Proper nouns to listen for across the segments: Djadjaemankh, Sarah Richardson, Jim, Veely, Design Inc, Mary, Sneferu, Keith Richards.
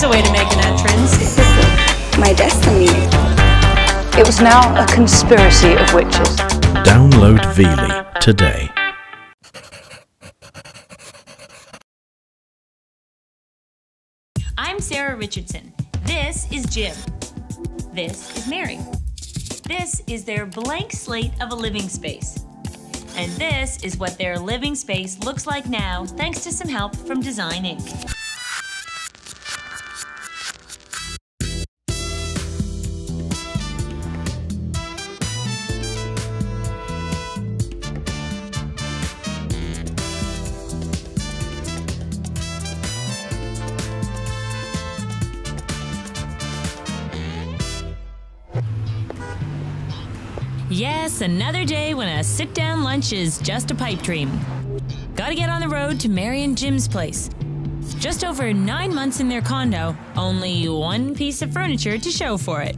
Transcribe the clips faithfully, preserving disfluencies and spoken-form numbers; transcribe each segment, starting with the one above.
There's a way to make an entrance. My destiny. It was now a conspiracy of witches. Download Veely today. I'm Sarah Richardson. This is Jim. This is Mary. This is their blank slate of a living space. And this is what their living space looks like now, thanks to some help from Design Incorporated. Yes, another day when a sit-down lunch is just a pipe dream. Gotta get on the road to Mary and Jim's place. Just over nine months in their condo, only one piece of furniture to show for it.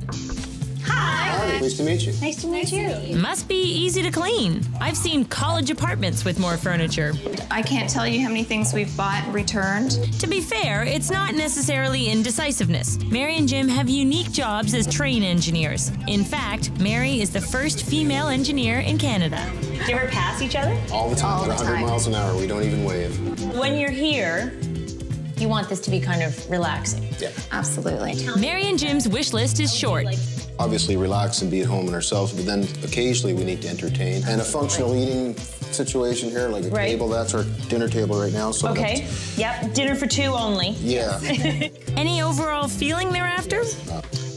Hi! Hi. Nice to meet you. Nice to meet you. Must be easy to clean. I've seen college apartments with more furniture. I can't tell you how many things we've bought and returned. To be fair, it's not necessarily indecisiveness. Mary and Jim have unique jobs as train engineers. In fact, Mary is the first female engineer in Canada. Do you ever pass each other? All the time. We're one hundred miles an hour. We don't even wave. When you're here, you want this to be kind of relaxing. Yeah. Absolutely. Mary and Jim's wish list is short. Obviously relax and be at home in ourselves, but then occasionally we need to entertain. And a functional eating situation here, like a right. table, that's our dinner table right now. So okay, yep, dinner for two only. Yeah. Any overall feeling thereafter?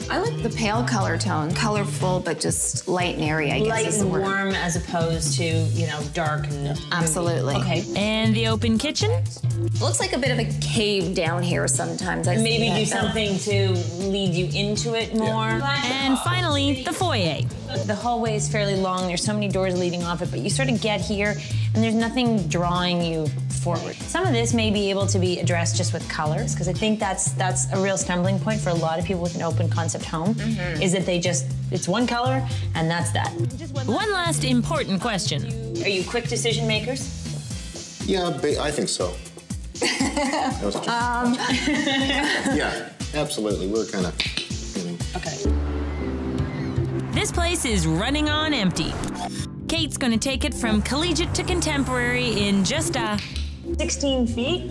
I like the pale color tone, colorful but just light and airy, I guess light is the word. Light and warm as opposed to, you know, dark and... Absolutely. Okay. And the open kitchen? Looks like a bit of a cave down here sometimes. I Maybe do something to lead you into it more. Yeah. And finally, the foyer. The hallway is fairly long. There's so many doors leading off it, but you sort of get here and there's nothing drawing you forward. Some of this may be able to be addressed just with colors, because I think that's that's a real stumbling point for a lot of people with an open concept home, mm-hmm. is that they just, it's one color and that's that. One last important question. Are you quick decision makers? Yeah, I think so. That was just... um. Yeah, absolutely. We're kind of... Okay. This place is running on empty. Kate's going to take it from collegiate to contemporary in just a... sixteen feet?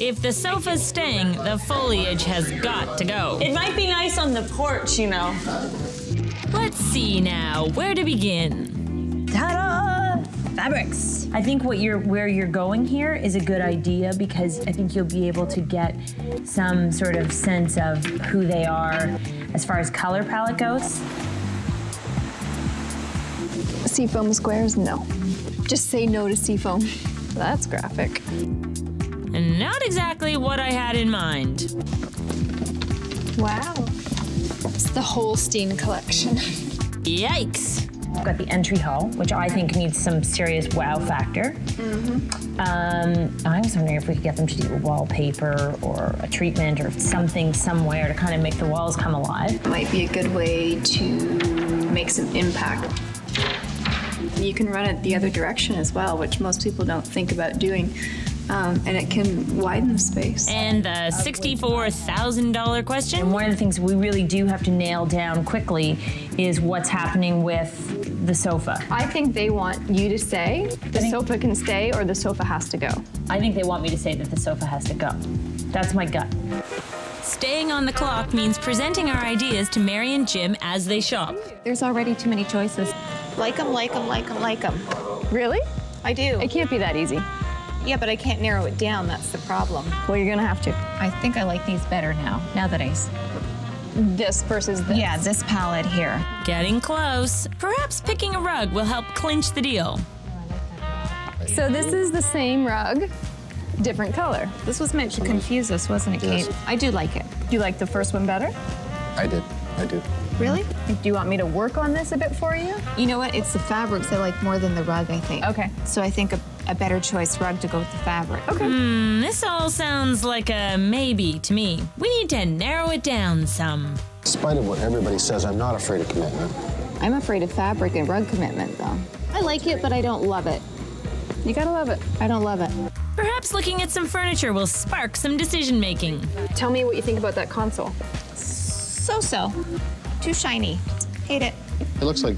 If the sofa's staying, the foliage has got to go. It might be nice on the porch, you know. Let's see now, where to begin? Ta-da! Fabrics. I think what you're, where you're going here is a good idea, because I think you'll be able to get some sort of sense of who they are as far as color palette goes. Seafoam squares, no. Just say no to seafoam. That's graphic. And not exactly what I had in mind. Wow. It's the Holstein collection. Yikes. We've got the entry hall, which I think needs some serious wow factor. Mm-hmm. um, I was wondering if we could get them to do wallpaper or a treatment or something somewhere to kind of make the walls come alive. Might be a good way to make some impact. You can run it the other direction as well, which most people don't think about doing, um, and it can widen the space. And the sixty-four thousand dollar question. And one of the things we really do have to nail down quickly is what's happening with the sofa. I think they want you to say the sofa can stay or the sofa has to go. I think they want me to say that the sofa has to go. That's my gut. Staying on the clock means presenting our ideas to Mary and Jim as they shop. There's already too many choices. Like them, like them, like them, like them. Really? I do. It can't be that easy. Yeah, but I can't narrow it down. That's the problem. Well, you're gonna have to. I think I like these better now, now that I... This versus this. Yeah, this palette here. Getting close. Perhaps picking a rug will help clinch the deal. So this is the same rug, different color. This was meant to confuse us, wasn't it, yes. Kate? I do like it. You like the first one better? I did. I do. Really? Do you want me to work on this a bit for you? You know what? It's the fabrics I like more than the rug, I think. Okay. So I think a, a better choice rug to go with the fabric. Okay. Mm, this all sounds like a maybe to me. We need to narrow it down some. In spite of what everybody says, I'm not afraid of commitment. I'm afraid of fabric and rug commitment, though. I like it, but I don't love it. You gotta love it. I don't love it. Perhaps looking at some furniture will spark some decision-making. Tell me what you think about that console. So-so. Too shiny. Hate it. It looks like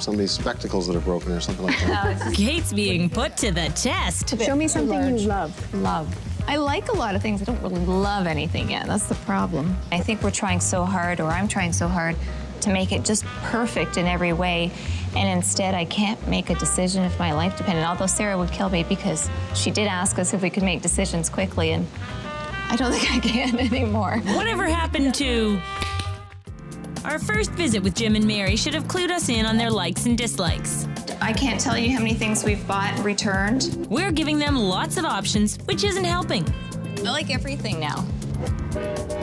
somebody's spectacles that are broken or something like that. Kate's being put to the test. Show me something you love. Love. I like a lot of things. I don't really love anything yet. That's the problem. I think we're trying so hard, or I'm trying so hard, to make it just perfect in every way, and instead I can't make a decision if my life depended. Although Sarah would kill me because she did ask us if we could make decisions quickly, and I don't think I can anymore. Whatever happened to... Our first visit with Jim and Mary should have clued us in on their likes and dislikes. I can't tell you how many things we've bought and returned. We're giving them lots of options, which isn't helping. I like everything now.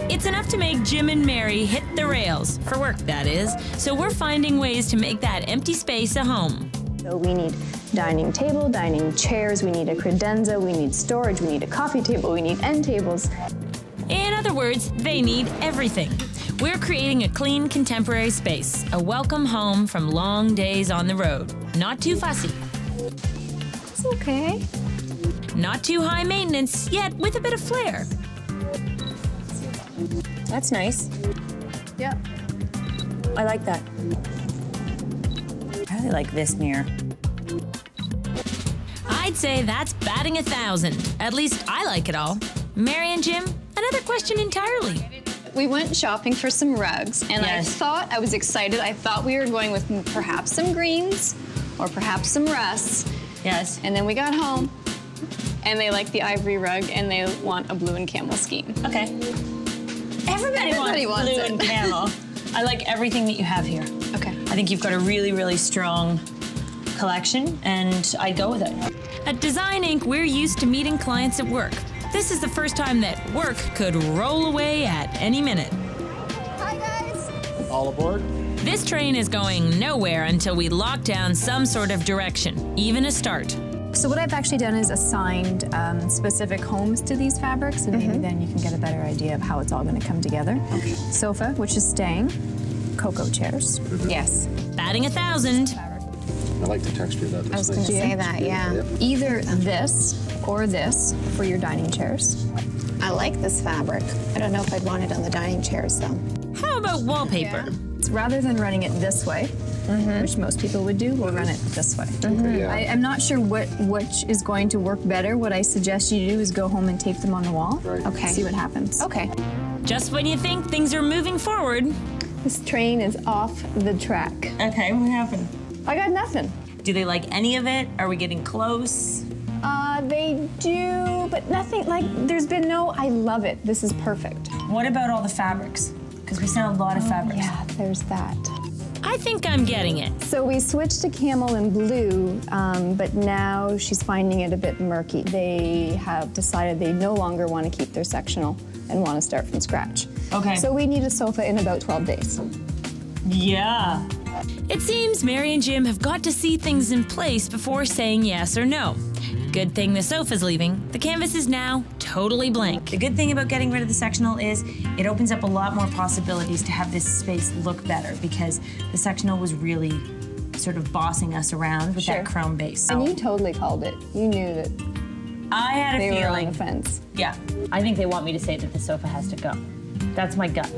It's enough to make Jim and Mary hit the rails, for work that is, so we're finding ways to make that empty space a home. So we need dining table, dining chairs, we need a credenza, we need storage, we need a coffee table, we need end tables. In other words, they need everything. We're creating a clean, contemporary space, a welcome home from long days on the road. Not too fussy. It's okay. Not too high maintenance, yet with a bit of flair. That's nice. Yep. I like that. I really like this mirror. I'd say that's batting a thousand. At least I like it all. Mary and Jim, another question entirely. We went shopping for some rugs, and yes. I thought, I was excited, I thought we were going with perhaps some greens, or perhaps some rusts. Yes. And then we got home, and they like the ivory rug, and they want a blue and camel scheme. Okay. Everybody, Everybody wants, wants blue it. and camel. I like everything that you have here. Okay. I think you've got a really, really strong collection, and I'd go with it. At Design Incorporated, we're used to meeting clients at work. This is the first time that work could roll away at any minute. Hi, guys. All aboard. This train is going nowhere until we lock down some sort of direction, even a start. So what I've actually done is assigned um, specific homes to these fabrics, and mm-hmm. maybe then you can get a better idea of how it's all going to come together. Okay. Sofa, which is staying. Cocoa chairs. Mm-hmm. Yes. Batting a thousand. I like the texture of that. I was going to say that, yeah. yeah. Either this or this for your dining chairs. I like this fabric. I don't know if I'd want it on the dining chairs, though. How about wallpaper? Yeah. Rather than running it this way, mm-hmm. which most people would do, we'll run it this way. Mm-hmm. yeah. I, I'm not sure what which is going to work better. What I suggest you do is go home and tape them on the wall. Right. Okay. See what happens. Okay. Just when you think things are moving forward. This train is off the track. Okay, what happened? I got nothing. Do they like any of it? Are we getting close? Uh, they do, but nothing like, there's been no, I love it, this is perfect. What about all the fabrics? Because we sell a lot of fabrics. Yeah, there's that. I think I'm getting it. So we switched to camel and blue, um, but now she's finding it a bit murky. They have decided they no longer want to keep their sectional and want to start from scratch. Okay. So we need a sofa in about twelve days. Yeah. It seems Mary and Jim have got to see things in place before saying yes or no. Good thing the sofa's leaving. The canvas is now totally blank. The good thing about getting rid of the sectional is it opens up a lot more possibilities to have this space look better, because the sectional was really sort of bossing us around with sure. that chrome base. So. And you totally called it. You knew that I had a they feeling. Were on the fence. Yeah. I think they want me to say that the sofa has to go. That's my gut.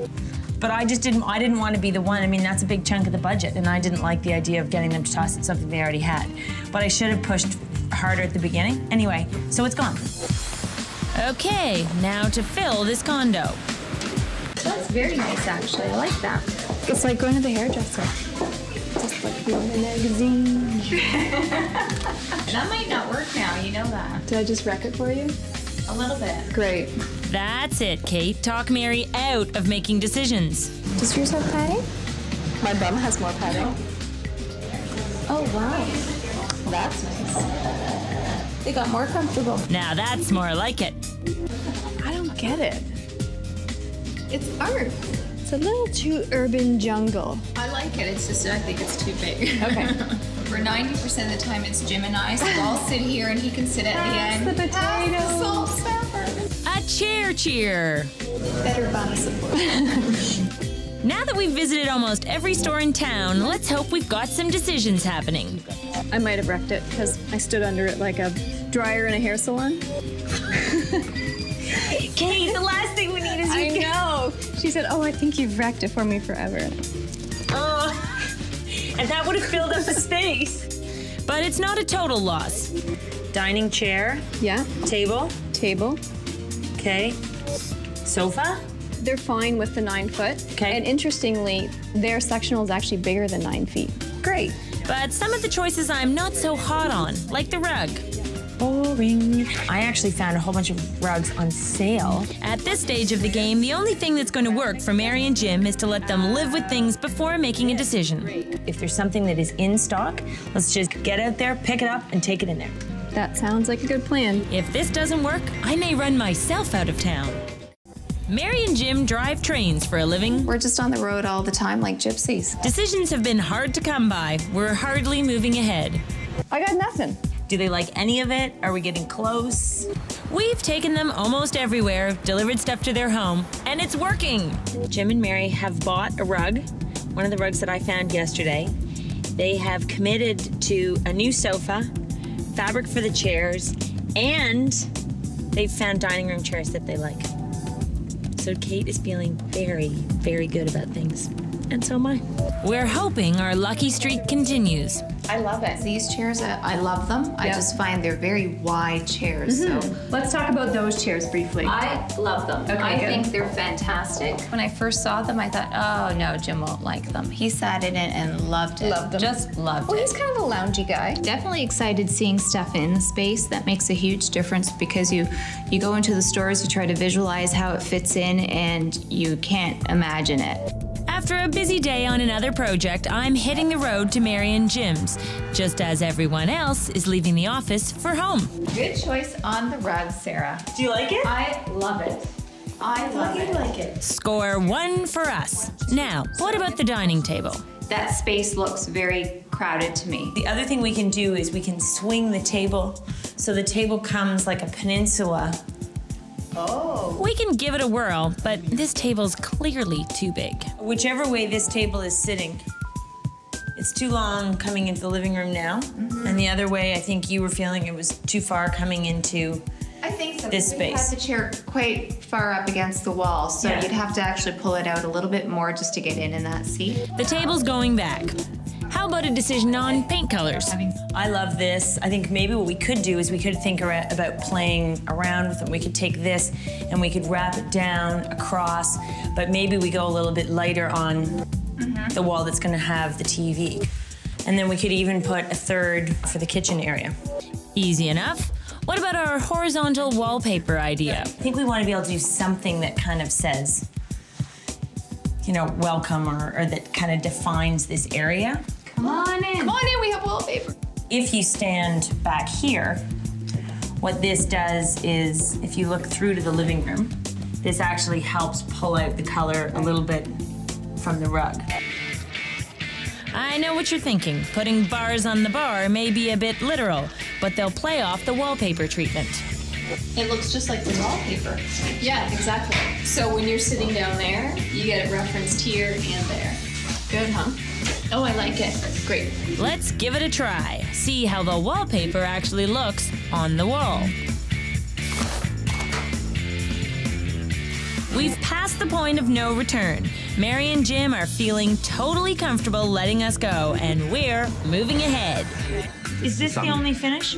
But I just didn't, I didn't want to be the one. I mean, that's a big chunk of the budget, and I didn't like the idea of getting them to toss at something they already had. But I should have pushed harder at the beginning. Anyway, so it's gone. Okay, now to fill this condo. That's very nice, actually. I like that. It's like going to the hairdresser. Just like reading a magazine. That might not work now, you know that. Did I just wreck it for you? A little bit. Great. That's it, Kate. Talk Mary out of making decisions. Does yours have padding? My bum has more padding. No. Oh, wow. That's nice. They got more comfortable. Now that's more like it. I don't get it. It's art. It's a little too urban jungle. I like it. It's just I think it's too big. Okay. For ninety percent of the time, it's Jim and I, so I'll sit here and he can sit at Pass the end. the potato. The a chair cheer. Better body support. Now that we've visited almost every store in town, let's hope we've got some decisions happening. I might have wrecked it because I stood under it like a dryer in a hair salon? Katie, the last thing we need is you. I know. She said, oh, I think you've wrecked it for me forever. Oh, and that would have filled up the space. But it's not a total loss. Dining chair. Yeah. Table. Table. Okay. Sofa. They're fine with the nine foot. Okay. And interestingly, their sectional is actually bigger than nine feet. Great. But some of the choices I'm not so hot on, like the rug. Boring. I actually found a whole bunch of rugs on sale. At this stage of the game, the only thing that's going to work for Mary and Jim is to let them live with things before making a decision. If there's something that is in stock, let's just get out there, pick it up, and take it in there. That sounds like a good plan. If this doesn't work, I may run myself out of town. Mary and Jim drive trains for a living. We're just on the road all the time like gypsies. Decisions have been hard to come by. We're hardly moving ahead. I got nothing. Do they like any of it? Are we getting close? We've taken them almost everywhere, delivered stuff to their home, and it's working. Jim and Mary have bought a rug, one of the rugs that I found yesterday. They have committed to a new sofa, fabric for the chairs, and they've found dining room chairs that they like. So Kate is feeling very, very good about things. And so am I. We're hoping our lucky streak continues. I love it. These chairs, I love them. Yep. I just find they're very wide chairs. Mm-hmm. So let's talk about those chairs briefly. I love them. Okay, I good. think they're fantastic. When I first saw them, I thought, oh no, Jim won't like them. He sat in it and loved it. Loved them. Just loved well, it. Well, he's kind of a loungy guy. Definitely excited seeing stuff in the space. That makes a huge difference because you, you go into the stores, you try to visualize how it fits in, and you can't imagine it. After a busy day on another project, I'm hitting the road to Mary and Jim's, just as everyone else is leaving the office for home. Good choice on the rug, Sarah. Do you like it? I love it. I, I love it. like it. Score one for us. Now, what about the dining table? That space looks very crowded to me. The other thing we can do is we can swing the table, so the table comes like a peninsula. Oh. We can give it a whirl, but this table's clearly too big. Whichever way this table is sitting, it's too long coming into the living room now. Mm-hmm. And the other way, I think you were feeling it was too far coming into I think so, this space. You had the chair quite far up against the wall, so yeah. You'd have to actually pull it out a little bit more just to get in in that seat. The table's going back. How about a decision on paint colors? I love this. I think maybe what we could do is we could think about playing around with them. We could take this and we could wrap it down across, but maybe we go a little bit lighter on mm-hmm. the wall that's gonna have the T V. And then we could even put a third for the kitchen area. Easy enough. What about our horizontal wallpaper idea? I think we wanna be able to do something that kind of says, you know, welcome or, or that kind of defines this area. Come on in. Come on in, we have wallpaper. If you stand back here, what this does is, if you look through to the living room, this actually helps pull out the color a little bit from the rug. I know what you're thinking. Putting bars on the bar may be a bit literal, but they'll play off the wallpaper treatment. It looks just like the wallpaper. Yeah, exactly. So when you're sitting down there, you get it referenced here and there. Good, huh? Oh, I like it. Great. Let's give it a try. See how the wallpaper actually looks on the wall. We've passed the point of no return. Mary and Jim are feeling totally comfortable letting us go, and we're moving ahead. Is this the only finish?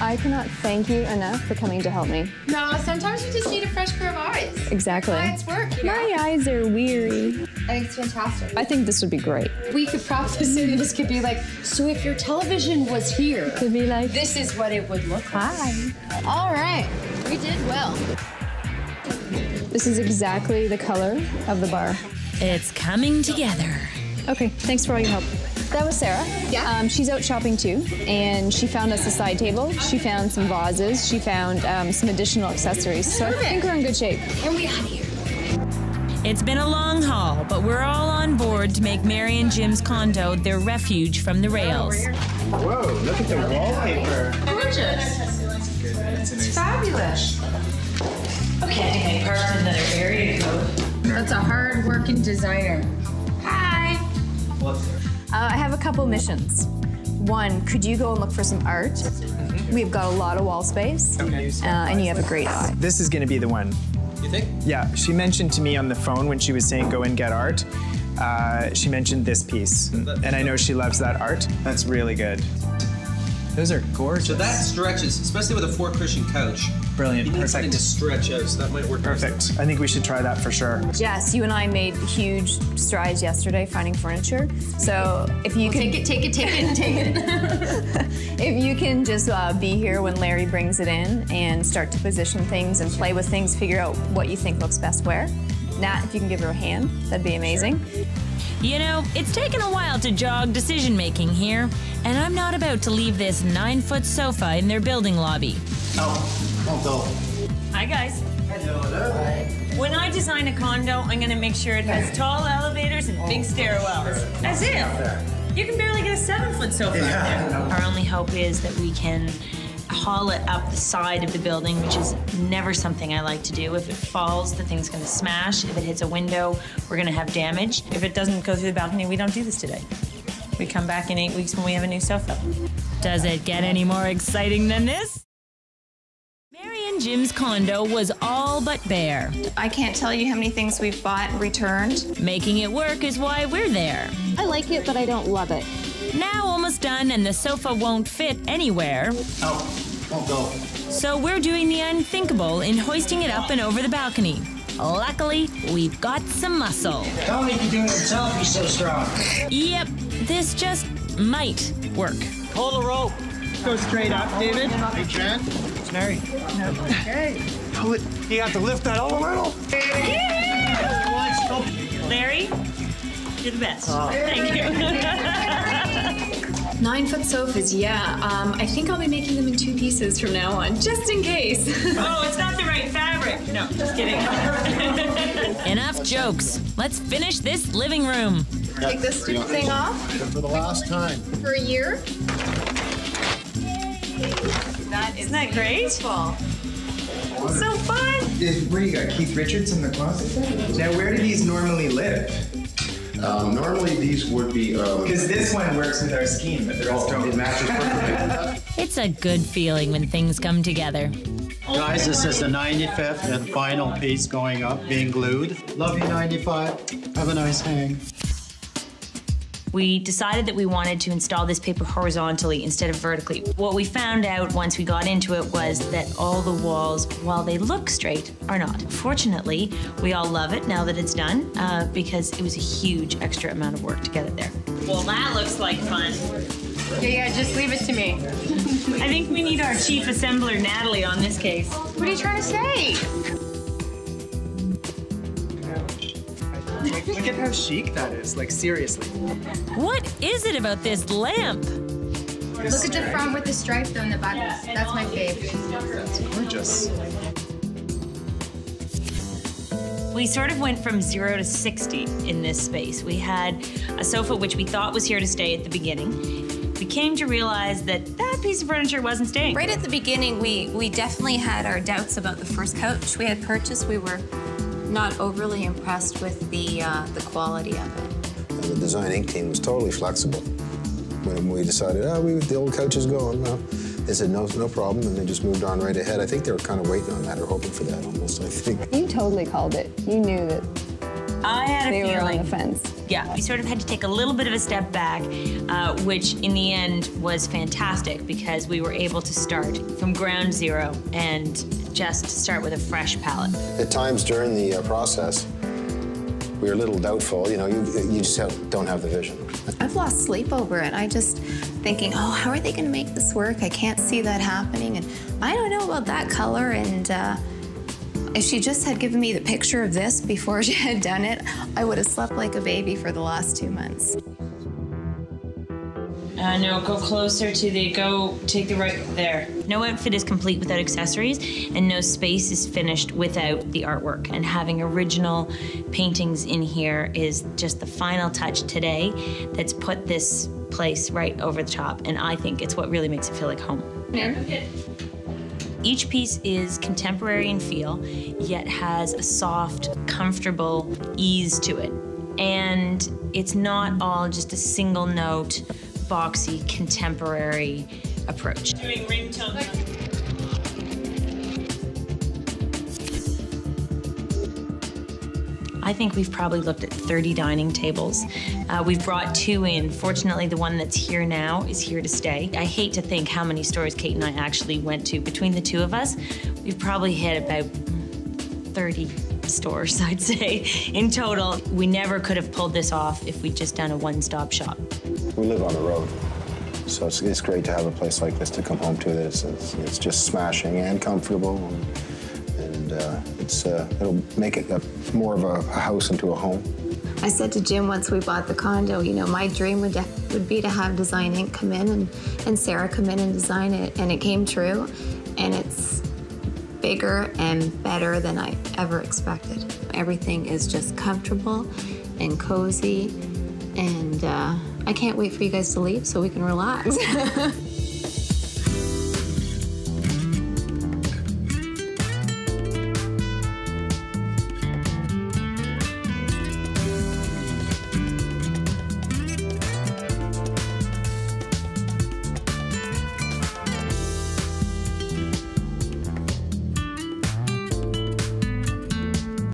I cannot thank you enough for coming to help me. No, sometimes you just need a fresh pair of eyes. Exactly. Clients work, you know? My eyes are weary. I think it's fantastic. I think this would be great. We could prop this in. This could be like, so if your television was here, it could be like, this is what it would look like. Hi. All right. We did well. This is exactly the color of the bar. It's coming together. Okay, thanks for all your help. That was Sarah. Yeah. Um, she's out shopping too, and she found us a side table. She found some vases. She found um, some additional accessories. So I think we're in good shape. And we out of here. It's been a long haul, but we're all on board to make Mary and Jim's condo their refuge from the rails. Whoa! Look at the wallpaper. Gorgeous. It's fabulous. Okay. Parked another area code. That's a hard-working designer. Hi. Uh, I have a couple missions. One, could you go and look for some art? Mm-hmm. We've got a lot of wall space, okay. uh, and you have a great eye. This is gonna be the one. You think? Yeah, she mentioned to me on the phone when she was saying go and get art, uh, she mentioned this piece. And I know she loves that art. That's really good. Those are gorgeous. So that stretches, especially with a four cushion couch. Brilliant, you need perfect. Something to stretch out, so that might work. Perfect, I think we should try that for sure. Jess, you and I made huge strides yesterday finding furniture. So if you well, can- Take it, take it, take it, take it. If you can just uh, be here when Larry brings it in and start to position things and play with things, figure out what you think looks best where. Nat, if you can give her a hand, that'd be amazing. Sure. You know, it's taken a while to jog decision-making here, and I'm not about to leave this nine-foot sofa in their building lobby. Oh, don't go. Hi, guys. Hello, hello. When I design a condo, I'm going to make sure it has tall elevators and oh, big stairwells. Sure. That's it. You can barely get a seven-foot sofa yeah. out there. Our only hope is that we can haul it up the side of the building, which is never something I like to do. If it falls, the thing's gonna smash. If it hits a window, we're gonna have damage. If it doesn't go through the balcony, we don't do this today. We come back in eight weeks when we have a new sofa. Does it get any more exciting than this? Mary and Jim's condo was all but bare. I can't tell you how many things we've bought and returned. Making it work is why we're there. I like it, but I don't love it. Now almost done, and the sofa won't fit anywhere. Oh, won't go. So we're doing the unthinkable in hoisting it up and over the balcony. Luckily, we've got some muscle. Don't make you do it yourself, you're so strong. Yep, this just might work. Pull the rope. Go straight up, David. Hey, Jen. It's Mary. Okay. Pull it. You have to lift that up a little. Yeah. Larry, you're the best. Oh. Thank you. Nine-foot sofas, yeah. Um, I think I'll be making them in two pieces from now on, just in case. Oh, it's not the right fabric. No, just kidding. Enough jokes. Let's finish this living room. Take this stupid thing off. For the last time. For a year. That is Isn't that beautiful. Great? So fun. What do you got, Keith Richards in the closet? Now, where do these normally live? Um, normally these would be... Because um, this one works with our scheme, but the rest don't. It matches perfectly. It's a good feeling when things come together. Guys, this is the ninety-fifth and final piece going up, being glued. Love you, ninety-five. Have a nice hang. We decided that we wanted to install this paper horizontally instead of vertically. What we found out once we got into it was that all the walls, while they look straight, are not. Fortunately, we all love it now that it's done uh, because it was a huge extra amount of work to get it there. Well, that looks like fun. Yeah, yeah, just leave it to me. I think we need our chief assembler, Natalie, on this case. What are you trying to say? Like, look at how chic that is, like seriously. What is it about this lamp? This look at the front with the stripe though in the bottom. Yeah, that's my fave. That's gorgeous. We sort of went from zero to sixty in this space. We had a sofa which we thought was here to stay at the beginning. We came to realize that that piece of furniture wasn't staying. Right at the beginning, we, we definitely had our doubts about the first couch we had purchased. We were not overly impressed with the, uh, the quality of it. The Design Incorporated team was totally flexible. When we decided, oh, we, the old couch is gone, well, they said, no, no problem, and they just moved on right ahead. I think they were kind of waiting on that or hoping for that almost, I think. You totally called it. You knew that I had a they feeling. Were on the fence. Yeah, we sort of had to take a little bit of a step back, uh, which in the end was fantastic because we were able to start from ground zero and just start with a fresh palette. At times during the uh, process, we were a little doubtful. You know, you, you just have, don't have the vision. I've lost sleep over it. I just thinking, oh, how are they going to make this work? I can't see that happening. And I don't know about that color. And uh, if she just had given me the picture of this before she had done it, I would have slept like a baby for the last two months. Uh, no, go closer to the, go take the right there. No outfit is complete without accessories, and no space is finished without the artwork. And having original paintings in here is just the final touch today that's put this place right over the top, and I think it's what really makes it feel like home. Yeah. Okay. Each piece is contemporary in feel, yet has a soft, comfortable ease to it. And it's not all just a single note, boxy, contemporary approach. Doing ringtone. I think we've probably looked at thirty dining tables. Uh, we've brought two in. Fortunately, the one that's here now is here to stay. I hate to think how many stores Kate and I actually went to. Between the two of us, we've probably hit about thirty stores, I'd say, in total. We never could have pulled this off if we'd just done a one-stop shop. We live on the road, so it's, it's great to have a place like this to come home to. It's, it's, it's just smashing and comfortable. And, Uh, it's, uh, it'll make it a, more of a, a house into a home. I said to Jim once we bought the condo, you know, my dream would, would be to have Design Incorporated come in and, and Sarah come in and design it, and it came true, and it's bigger and better than I ever expected. Everything is just comfortable and cozy, and uh, I can't wait for you guys to leave so we can relax.